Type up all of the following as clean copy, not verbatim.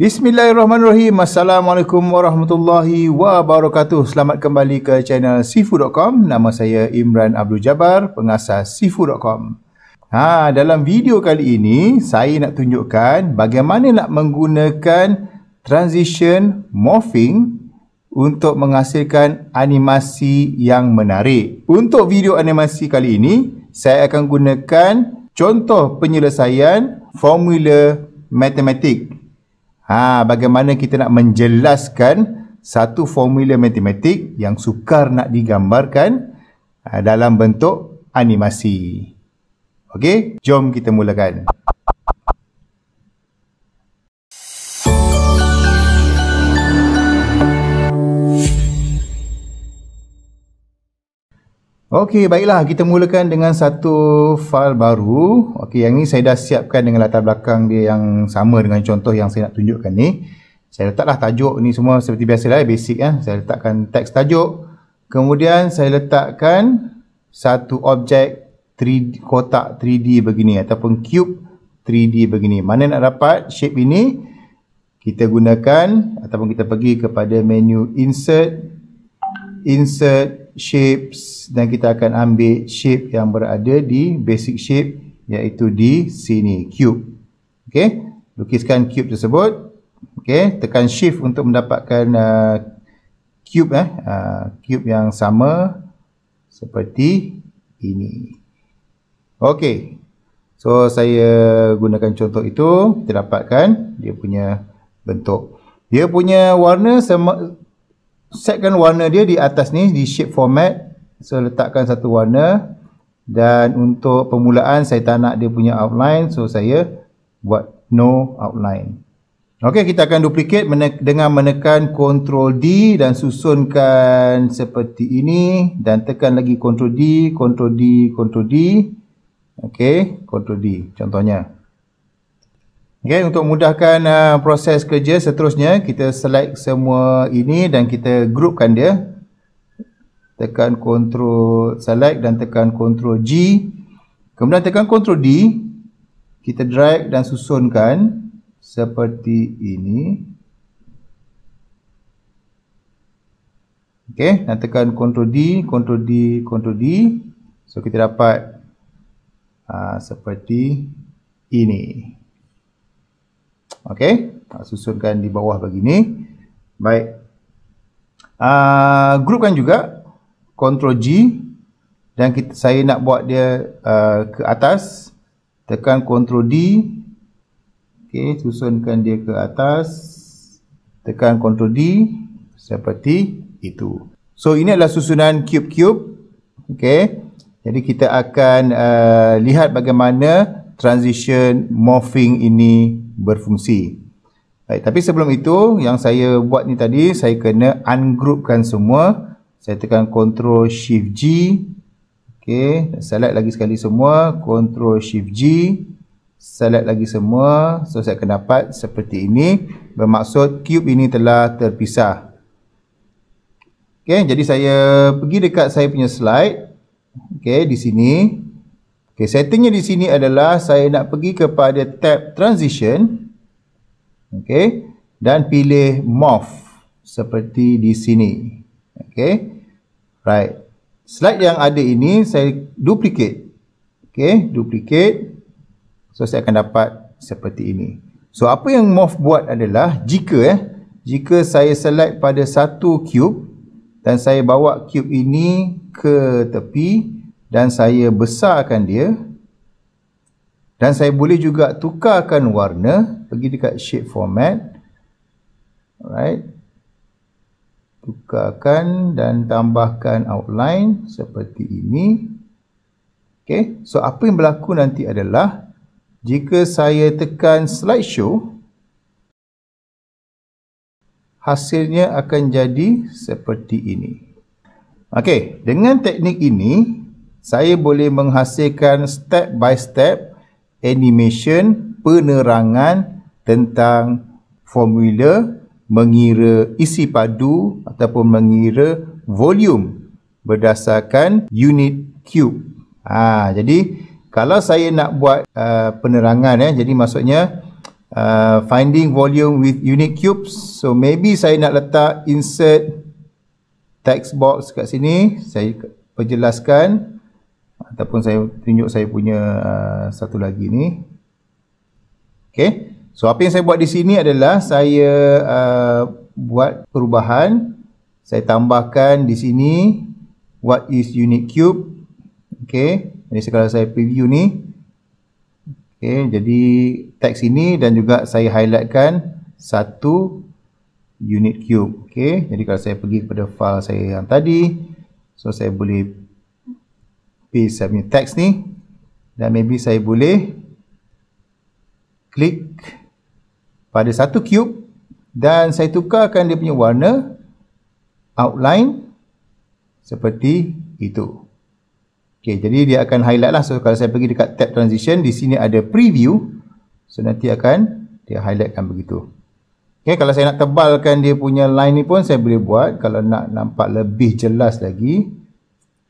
Bismillahirrahmanirrahim. Assalamualaikum warahmatullahi wabarakatuh. Selamat kembali ke channel Sifoo.com. Nama saya Imran Abdul Jabar, pengasas Sifoo.com. Dalam video kali ini, saya nak tunjukkan bagaimana nak menggunakan transition morphing untuk menghasilkan animasi yang menarik. Untuk video animasi kali ini, saya akan gunakan contoh penyelesaian formula matematik. Bagaimana kita nak menjelaskan satu formula matematik yang sukar nak digambarkan dalam bentuk animasi. Okey, jom kita mulakan. Okey, baiklah, kita mulakan dengan satu fail baru. Okey, yang ni saya dah siapkan dengan latar belakang dia yang sama dengan contoh yang saya nak tunjukkan ni. Saya letaklah tajuk ni semua seperti biasalah, basic ya. Saya letakkan teks tajuk. Kemudian saya letakkan satu objek 3D, kotak 3D begini ataupun cube 3D begini. Mana nak dapat shape ini? Kita gunakan ataupun kita pergi kepada menu insert shapes dan kita akan ambil shape yang berada di basic shape, iaitu di sini, cube. Okey, lukiskan cube tersebut. Okey, tekan shift untuk mendapatkan cube cube yang sama seperti ini. Okey, so saya gunakan contoh itu, kita dapatkan dia punya bentuk, dia punya warna sama. Setkan warna dia di atas ni, di shape format. So, letakkan satu warna. Dan untuk permulaan, saya tak nak dia punya outline. So, saya buat no outline. Okey, kita akan duplicate dengan menekan Ctrl D dan susunkan seperti ini. Dan tekan lagi Ctrl D, Ctrl D, Ctrl D. Okey, Ctrl D contohnya. Okay, untuk mudahkan proses kerja seterusnya, kita select semua ini dan kita groupkan dia. Tekan Ctrl Select dan tekan Ctrl G. Kemudian tekan Ctrl D. Kita drag dan susunkan seperti ini. Okay, dan tekan Ctrl D, Ctrl D, Ctrl D. So, kita dapat seperti ini. Okey, susunkan di bawah begini. Baik. Grupkan juga Ctrl G dan saya nak buat dia ke atas. Tekan Ctrl D. Okey, susunkan dia ke atas. Tekan Ctrl D seperti itu. So ini adalah susunan cube-cube. Okey. Jadi kita akan lihat bagaimana transition morphing ini berfungsi. Baik, tapi sebelum itu, yang saya buat ni tadi, saya kena ungroupkan semua. Saya tekan Ctrl Shift G. Okey, select lagi sekali semua, Ctrl Shift G. Select lagi semua. So saya akan dapat seperti ini, bermaksud cube ini telah terpisah. Okey, jadi saya pergi dekat saya punya slide. Okey, di sini. Okay, settingnya di sini adalah saya nak pergi kepada tab transition. Okay, dan pilih morph seperti di sini. Okay, right. Slide yang ada ini saya duplicate. Okay, duplicate. So, saya akan dapat seperti ini. So, apa yang morph buat adalah jika saya select pada satu cube dan saya bawa cube ini ke tepi, dan saya besarkan dia, dan saya boleh juga tukarkan warna, pergi dekat shape format. Alright, tukarkan dan tambahkan outline seperti ini. Okay, so apa yang berlaku nanti adalah jika saya tekan slideshow, hasilnya akan jadi seperti ini. Okay, dengan teknik ini saya boleh menghasilkan step by step animation penerangan tentang formula mengira isi padu ataupun mengira volume berdasarkan unit cube. Jadi kalau saya nak buat penerangan, jadi maksudnya Finding volume with unit cubes. So maybe saya nak letak insert text box kat sini. Saya perjelaskan ataupun saya tunjuk saya punya satu lagi ni. Okay. So apa yang saya buat di sini adalah saya buat perubahan. Saya tambahkan di sini what is unit cube. Okay. Jadi kalau saya preview ni. Okay, jadi teks ini dan juga saya highlightkan satu unit cube. Okay, jadi kalau saya pergi kepada file saya yang tadi, so saya boleh paste saya punya teks ni dan maybe saya boleh klik pada satu cube dan saya tukarkan dia punya warna outline seperti itu. Okay, jadi dia akan highlight lah. So kalau saya pergi dekat tab transition, di sini ada preview. So nanti akan dia highlightkan begitu. Okay, kalau saya nak tebalkan dia punya line ni pun saya boleh buat. Kalau nak nampak lebih jelas lagi.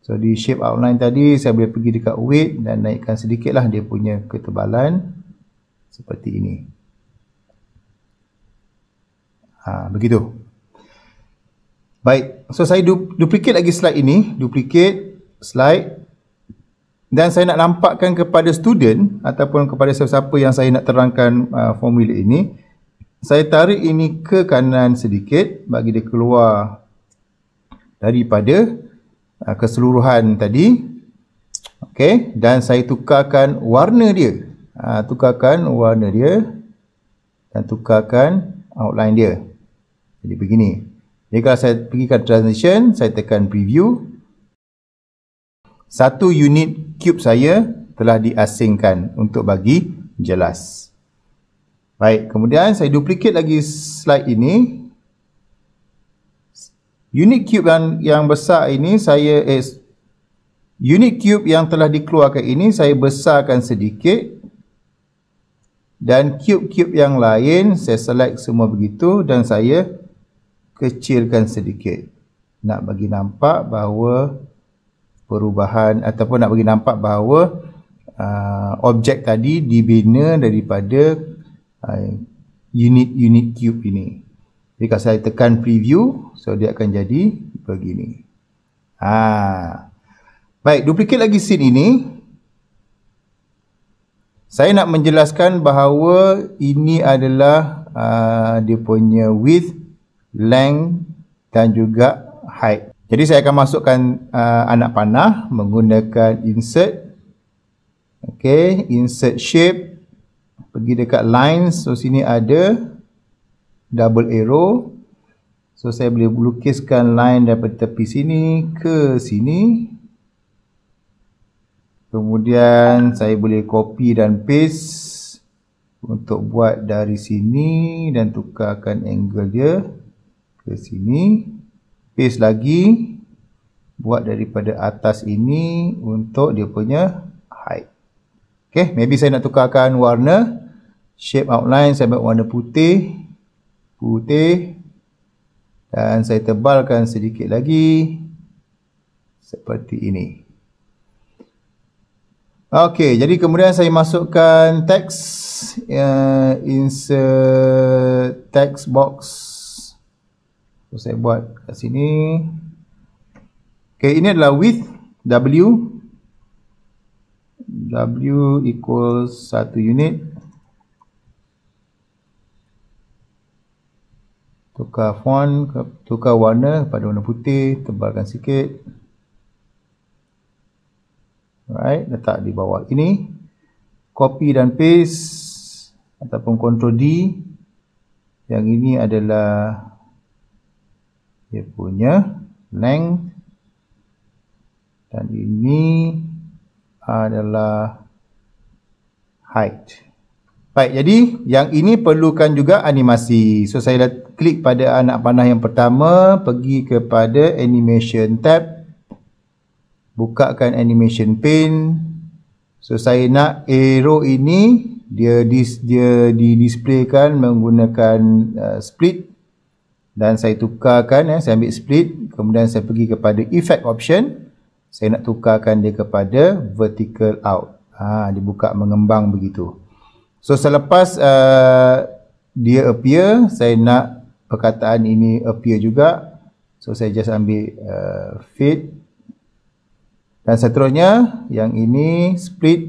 So di shape outline tadi, saya boleh pergi dekat width dan naikkan sedikit lah dia punya ketebalan. Seperti ini. Ha, begitu. Baik. So saya duplicate lagi slide ini. Duplicate slide. Dan saya nak nampakkan kepada student ataupun kepada sesiapa yang saya nak terangkan formula ini, saya tarik ini ke kanan sedikit bagi dia keluar daripada keseluruhan tadi. Okey, dan saya tukarkan warna dia. Tukarkan warna dia dan tukarkan outline dia. Jadi begini. Jadi kalau saya pergi ke transition, saya tekan preview. Satu unit cube saya telah diasingkan untuk bagi jelas. Baik, kemudian saya duplicate lagi slide ini. Unit cube yang besar ini saya unit cube yang telah dikeluarkan ini saya besarkan sedikit. Dan cube-cube yang lain saya select semua begitu dan saya kecilkan sedikit. Nak bagi nampak bahawa perubahan ataupun nak bagi nampak bahawa objek tadi dibina daripada unit-unit cube ini. Jadi kalau saya tekan preview, so dia akan jadi begini. Baik, duplicate lagi scene ini. Saya nak menjelaskan bahawa ini adalah dia punya width, length dan juga height. Jadi saya akan masukkan anak panah menggunakan insert. Okey, insert shape. Pergi dekat lines. So sini ada double arrow. So saya boleh lukiskan line daripada tepi sini ke sini. Kemudian saya boleh copy dan paste untuk buat dari sini dan tukarkan angle dia ke sini. Paste lagi, buat daripada atas ini untuk dia punya height. Okay, maybe saya nak tukarkan warna, shape outline, saya buat warna putih, putih dan saya tebalkan sedikit lagi seperti ini. Okay, jadi kemudian saya masukkan teks, insert text box. So, saya buat kat sini. Okay, ini adalah width W. W equals 1 unit. Tukar font, tukar warna pada warna putih. Tebalkan sikit. Alright, letak di bawah ini. Copy dan paste. Ataupun Ctrl D. Yang ini adalah dia punya length dan ini adalah height. Baik, jadi yang ini perlukan juga animasi. So saya klik pada anak panah yang pertama, pergi kepada animation tab, bukakan animation pane. So saya nak arrow ini dia didisplaykan menggunakan split. Dan saya tukarkan, saya ambil split. Kemudian saya pergi kepada effect option. Saya nak tukarkan dia kepada vertical out. Dia buka mengembang begitu. So selepas dia appear, saya nak perkataan ini appear juga. So saya just ambil feed. Dan seterusnya yang ini split,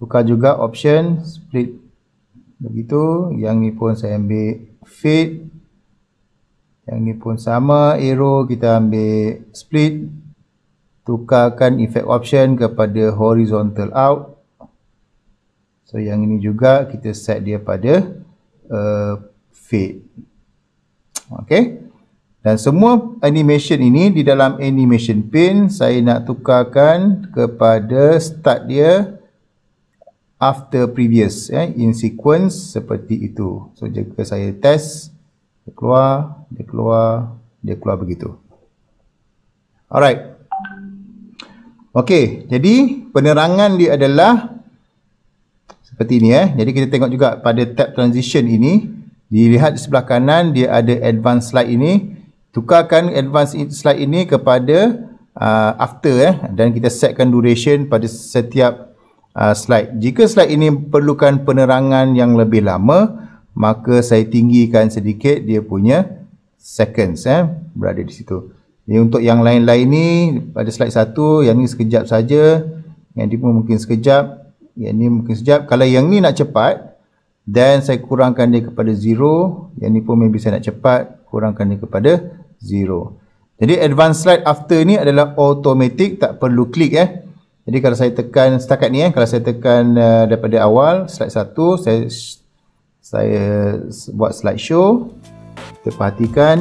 tukar juga option split begitu. Yang ni pun saya ambil feed, yang ni pun sama, arrow kita ambil split, tukarkan effect option kepada horizontal out. So yang ini juga kita set dia pada fade. Okey. Dan semua animation ini di dalam animation pane saya nak tukarkan kepada start dia after previous, in sequence seperti itu. So jika saya test, dia keluar begitu. Alright. Okey, jadi penerangan dia adalah seperti ini. Jadi kita tengok juga pada tab transition ini, dilihat di sebelah kanan dia ada advanced slide ini. Tukarkan advanced slide ini kepada after, dan kita setkan duration pada setiap slide. Jika slide ini perlukan penerangan yang lebih lama, maka saya tinggikan sedikit dia punya seconds, berada di situ. Jadi untuk yang lain-lain ni, pada slide 1, yang ni sekejap saja, yang ni pun mungkin sekejap, yang ni mungkin sekejap. Kalau yang ni nak cepat, then saya kurangkan dia kepada 0. Yang ni pun maybe saya nak cepat, kurangkan dia kepada 0. Jadi advanced slide after ni adalah automatic, tak perlu klik. Jadi kalau saya tekan setakat ni, kalau saya tekan daripada awal slide 1, saya buat slideshow, kita perhatikan.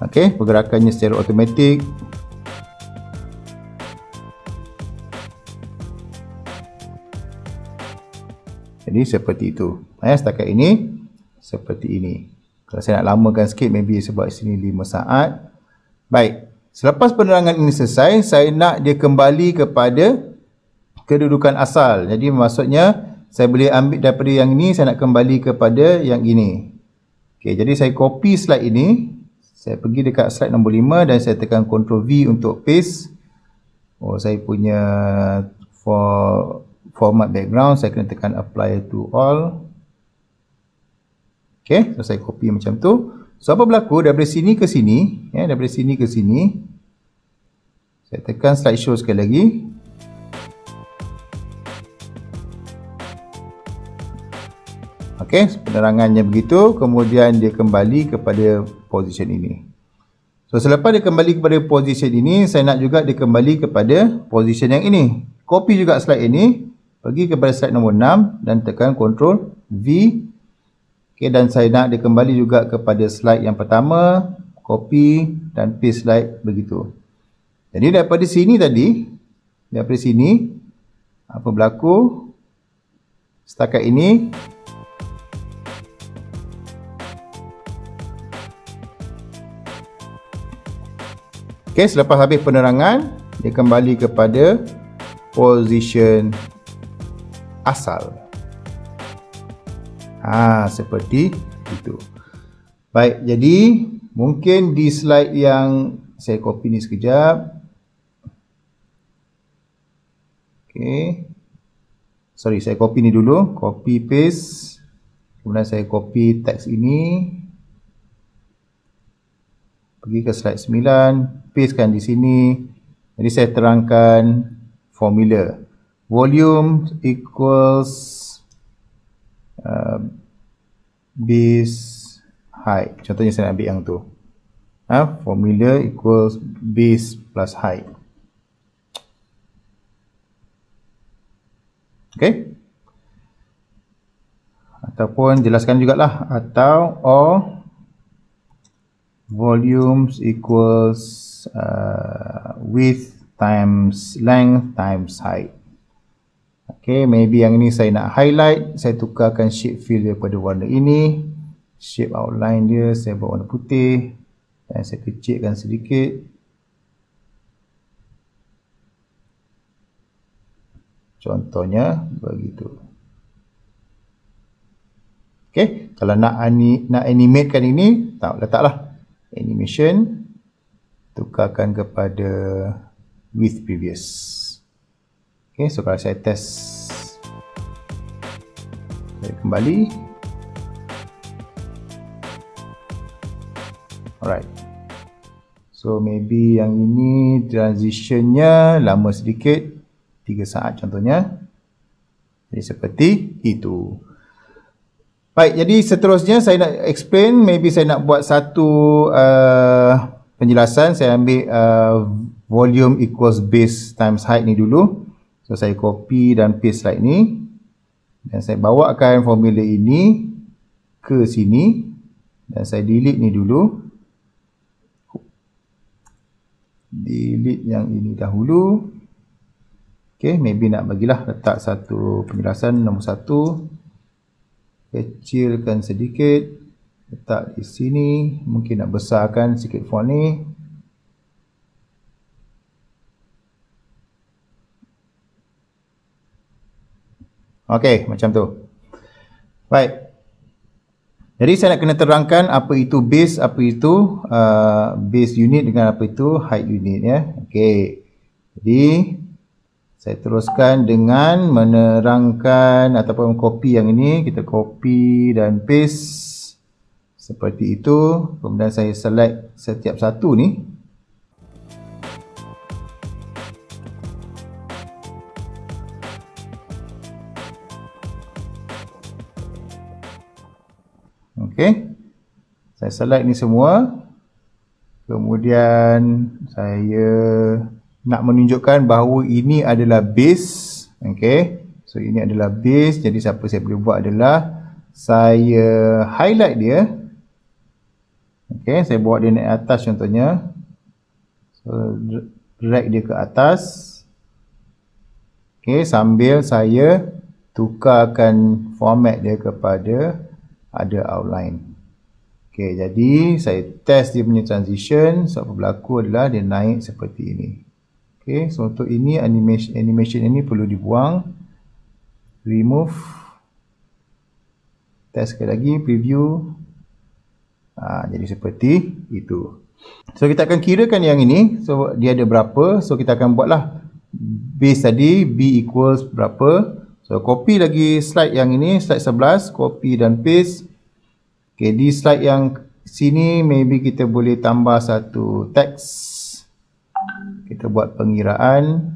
Okey, pergerakannya secara automatik. Jadi seperti itu. Setakat ini seperti ini. Kalau saya nak lamakan sikit, maybe saya buat sini 5 saat. Baik. Selepas penerangan ini selesai, saya nak dia kembali kepada kedudukan asal. Jadi maksudnya saya boleh ambil daripada yang ini, saya nak kembali kepada yang ini. Okey, jadi saya copy slide ini. Saya pergi dekat slide nombor 5 dan saya tekan Ctrl V untuk paste. Oh, saya punya format background, saya kena tekan apply to all. Okey, so saya copy macam tu. So apa berlaku daripada sini ke sini, daripada sini ke sini. Saya tekan slideshow sekali lagi. Okey, penerangannya begitu, kemudian dia kembali kepada position ini. So selepas dia kembali kepada position ini, saya nak juga dia kembali kepada position yang ini. Copy juga slide ini, pergi kepada slide nombor 6 dan tekan Ctrl V. Okey, dan saya nak dia kembali juga kepada slide yang pertama, copy dan paste slide begitu. Jadi daripada sini tadi, daripada sini apa berlaku? Setakat ini okey, selepas habis penerangan, dia kembali kepada position asal. Seperti itu. Baik, jadi mungkin di slide yang saya copy ni sekejap. Okey. Sorry, saya copy ni dulu, copy paste. Kemudian saya copy teks ini. Pergi ke slide 9, pastekan di sini. Jadi saya terangkan formula. Volume equals base height. Contohnya saya nak ambil yang tu. Formula equals base plus height. Okey. Ataupun jelaskan jugalah, atau or volumes equals width times length times height. Okay, maybe yang ni saya nak highlight, saya tukarkan shape fill daripada warna ini. Shape outline dia saya buat warna putih dan saya kecilkan sedikit. Contohnya begitu. Okay, kalau nak animatekan ini, letaklah animation, tukarkan kepada with previous. Oke, so kalau saya tes kembali, alright. So maybe yang ini transitionnya lama sedikit, 3 saat contohnya. Jadi seperti itu. Baik, jadi seterusnya saya nak explain, maybe saya nak buat satu penjelasan. Saya ambil volume equals base times height ni dulu. So saya copy dan paste slide ni, dan saya bawakan formula ini ke sini, dan saya delete ni dulu, delete yang ini dahulu. Okay, maybe nak bagilah letak satu penjelasan nombor 1, kecilkan sedikit, letak di sini, mungkin nak besarkan sikit font ni. Okey, macam tu. Baik. Jadi saya nak kena terangkan apa itu base, apa itu base unit dengan apa itu height unit ya. Okey. Jadi saya teruskan dengan menerangkan ataupun copy yang ini, kita copy dan paste seperti itu. Kemudian saya select setiap satu ni. Okey, saya select ni semua, kemudian saya nak menunjukkan bahawa ini adalah base. Okey, so ini adalah base. Jadi apa saya boleh buat adalah saya highlight dia. Okey, saya bawa dia naik atas contohnya, so drag dia ke atas. Okey, sambil saya tukarkan format dia kepada ada outline. Okey, jadi saya test dia punya transition. So apa berlaku adalah dia naik seperti ini. Okey, so untuk ini animation ini perlu dibuang. Remove. Test sekali lagi, preview. Jadi seperti itu. So kita akan kirakan yang ini. So dia ada berapa? So kita akan buatlah base tadi B equals berapa. So, copy lagi slide yang ini, slide 11, copy dan paste. Okay, di slide yang sini, maybe kita boleh tambah satu teks. Kita buat pengiraan.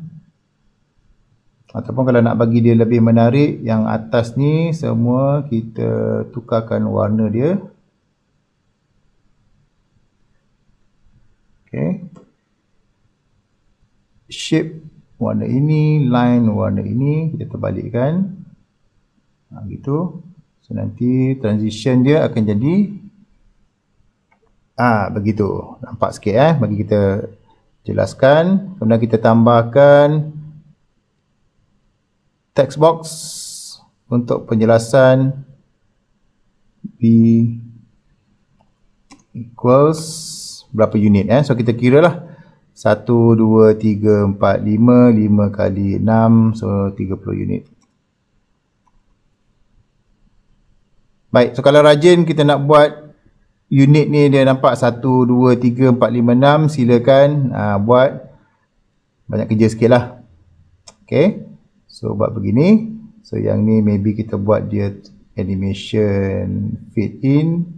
Ataupun kalau nak bagi dia lebih menarik, yang atas ni semua kita tukarkan warna dia. Okay. Shape warna ini, line warna ini, kita terbalikkan. Gitu. So nanti transition dia akan jadi begitu. Nampak sikit bagi kita jelaskan. Kemudian kita tambahkan text box untuk penjelasan B equals berapa unit So kita kiralah 1, 2, 3, 4, 5, 5 kali 6, so 30 unit. Baik, so kalau rajin kita nak buat unit ni dia nampak 1, 2, 3, 4, 5, 6, silakan buat, banyak kerja sikit lah. Okay, so buat begini. So yang ni maybe kita buat dia animation fit in,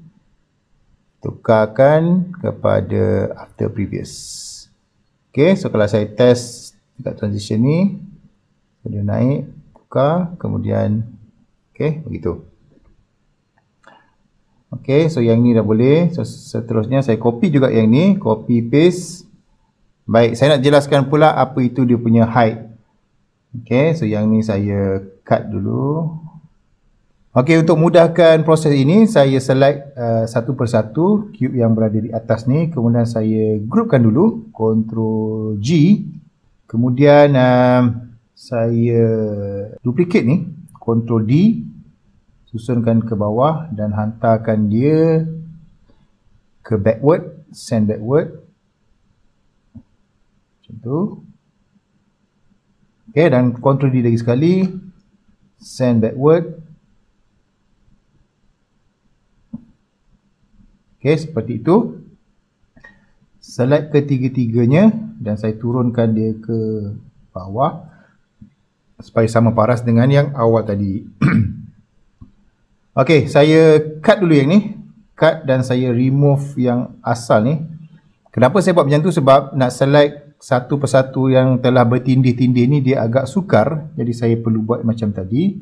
tukarkan kepada after previous. Okay, so kalau saya test dekat transition ni, dia naik, buka, kemudian okay, begitu. Okay, so yang ni dah boleh. So seterusnya saya copy juga yang ni, copy paste. Baik, saya nak jelaskan pula apa itu dia punya height. Okay, so yang ni saya cut dulu. Okay, untuk mudahkan proses ini, saya select satu persatu cube yang berada di atas ni, kemudian saya groupkan dulu, Ctrl G, kemudian saya duplicate ni, Ctrl D, susunkan ke bawah dan hantarkan dia ke backward, send backward, macam tu. Okay, dan Ctrl D lagi sekali, send backward. Okay, seperti itu. select ketiga-tiganya dan saya turunkan dia ke bawah supaya sama paras dengan yang awal tadi. Okey, saya cut dulu yang ni, cut dan saya remove yang asal ni. Kenapa saya buat macam tu? Sebab nak select satu persatu yang telah bertindih-tindih ni dia agak sukar, jadi saya perlu buat macam tadi.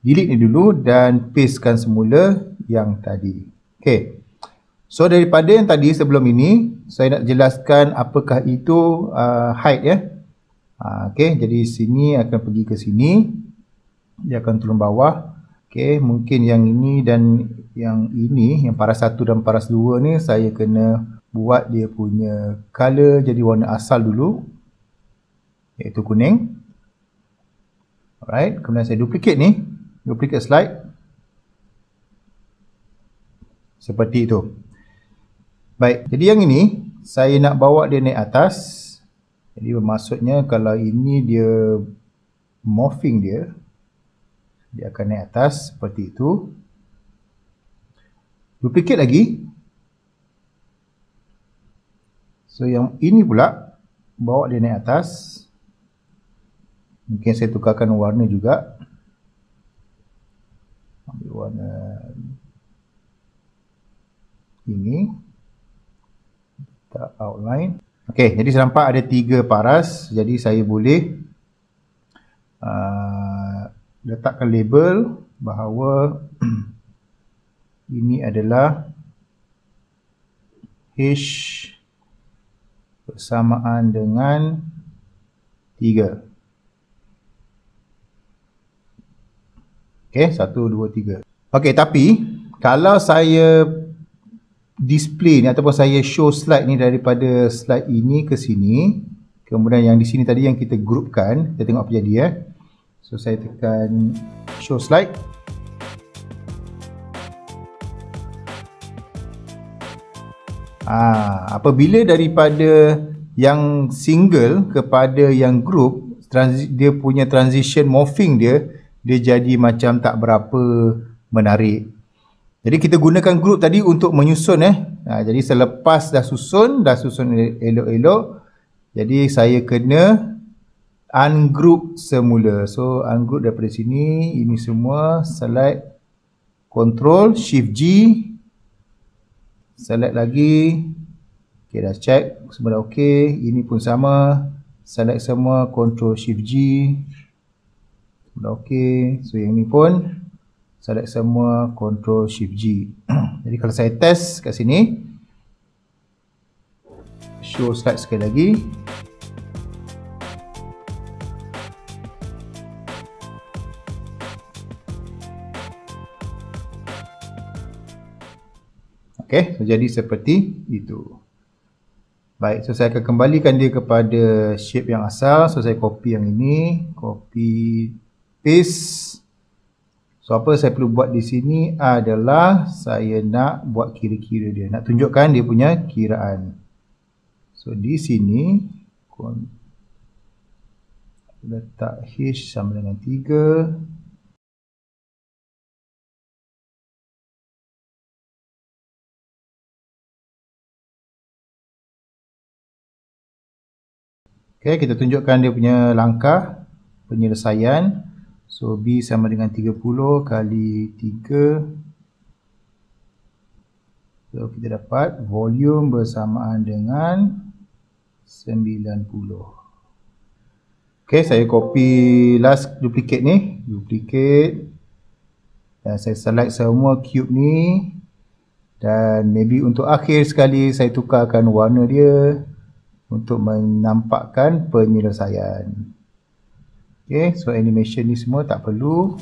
Delete ni dulu dan pastekan semula yang tadi. Okey. So daripada yang tadi sebelum ini, saya nak jelaskan apakah itu hide ya. Okey, jadi sini akan pergi ke sini. Dia akan turun bawah. Okey, mungkin yang ini dan yang ini, yang paras 1 dan paras 2 ni saya kena buat dia punya color jadi warna asal dulu, iaitu kuning. Alright, kemudian saya duplicate ni, duplicate slide. Seperti itu. Baik, jadi yang ini saya nak bawa dia naik atas. Jadi bermaksudnya kalau ini dia morphing dia, dia akan naik atas seperti itu. Duplicate lagi. So yang ini pula bawa dia naik atas. Mungkin saya tukarkan warna juga. Ambil warna ini. Kita outline. Okey, jadi saya nampak ada 3 paras. Jadi saya boleh letakkan label bahawa ini adalah H bersamaan dengan 3. Okey, 1, 2, 3. Okey, tapi kalau saya display ni ataupun saya show slide ni daripada slide ini ke sini, kemudian yang di sini tadi yang kita groupkan, kita tengok apa jadi ya. So saya tekan show slide. Apabila daripada yang single kepada yang group, dia punya transition morphing dia jadi macam tak berapa menarik. Jadi kita gunakan group tadi untuk menyusun jadi selepas dah susun elok-elok, jadi saya kena ungroup semula. So ungroup daripada sini, ini semua select, control shift G, select lagi. Okey, dah check semua dah okey. Ini pun sama, select semua, control shift G, semua dah okey. So yang ni pun select semua, control shift G. Jadi kalau saya test kat sini, show slide sekali lagi. Okey, so jadi seperti itu. Baik, so saya akan kembalikan dia kepada shape yang asal. So saya copy yang ini, copy paste. So apa saya perlu buat di sini adalah saya nak buat kira-kira dia, nak tunjukkan dia punya kiraan. So di sini letak H sama dengan 3. Okey, kita tunjukkan dia punya langkah penyelesaian. So B sama dengan 30 kali 3. So kita dapat volume bersamaan dengan 90. Okey, saya copy last duplicate ni, duplicate. Dan saya select semua cube ni. Dan maybe untuk akhir sekali saya tukarkan warna dia untuk menampakkan penyelesaian. Okey, so animation ni semua tak perlu.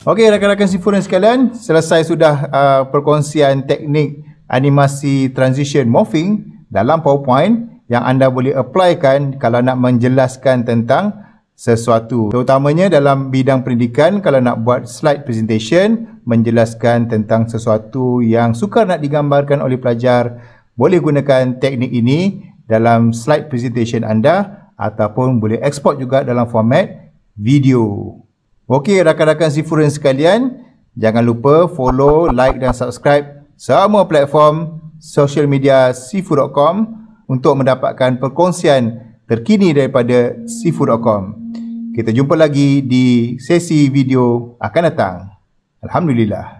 Okey, rakan-rakan Sifoo sekalian, selesai sudah perkongsian teknik animasi transition morphing dalam PowerPoint yang anda boleh applykan kalau nak menjelaskan tentang sesuatu. Terutamanya dalam bidang pendidikan, kalau nak buat slide presentation, menjelaskan tentang sesuatu yang sukar nak digambarkan oleh pelajar, boleh gunakan teknik ini dalam slide presentation anda ataupun boleh export juga dalam format video. Okey, rakan-rakan Sifoo sekalian, jangan lupa follow, like dan subscribe semua platform social media Sifoo.com untuk mendapatkan perkongsian terkini daripada Sifoo.com. Kita jumpa lagi di sesi video akan datang. Alhamdulillah.